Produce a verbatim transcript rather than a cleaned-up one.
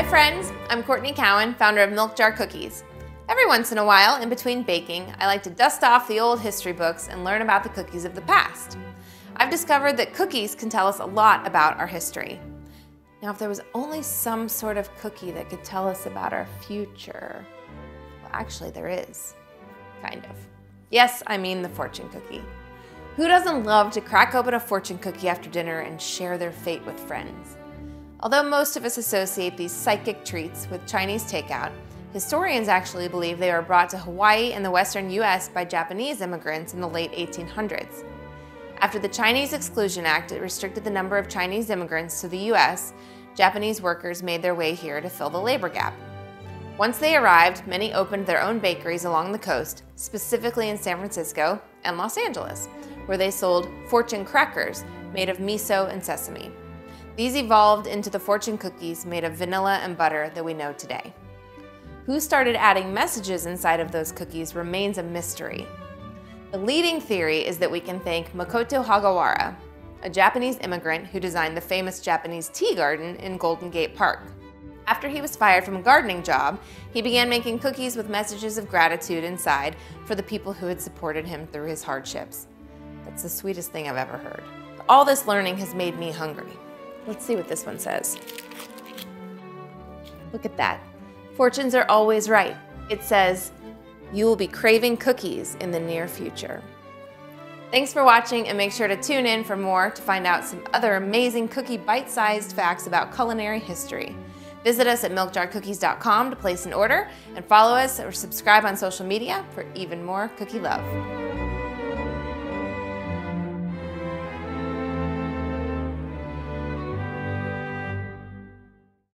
Hi friends, I'm Courtney Cowan, founder of Milk Jar Cookies. Every once in a while, in between baking, I like to dust off the old history books and learn about the cookies of the past. I've discovered that cookies can tell us a lot about our history. Now, if there was only some sort of cookie that could tell us about our future, well, actually there is, kind of. Yes, I mean the fortune cookie. Who doesn't love to crack open a fortune cookie after dinner and share their fate with friends? Although most of us associate these psychic treats with Chinese takeout, historians actually believe they were brought to Hawaii and the western U S by Japanese immigrants in the late eighteen hundreds. After the Chinese Exclusion Act, it restricted the number of Chinese immigrants to the U S, Japanese workers made their way here to fill the labor gap. Once they arrived, many opened their own bakeries along the coast, specifically in San Francisco and Los Angeles, where they sold fortune crackers made of miso and sesame. These evolved into the fortune cookies made of vanilla and butter that we know today. Who started adding messages inside of those cookies remains a mystery. The leading theory is that we can thank Makoto Hagawara, a Japanese immigrant who designed the famous Japanese tea garden in Golden Gate Park. After he was fired from a gardening job, he began making cookies with messages of gratitude inside for the people who had supported him through his hardships. That's the sweetest thing I've ever heard. All this learning has made me hungry. Let's see what this one says. Look at that. Fortunes are always right. It says, you will be craving cookies in the near future. Thanks for watching, and make sure to tune in for more to find out some other amazing cookie bite-sized facts about culinary history. Visit us at milk jar cookies dot com to place an order, and follow us or subscribe on social media for even more cookie love.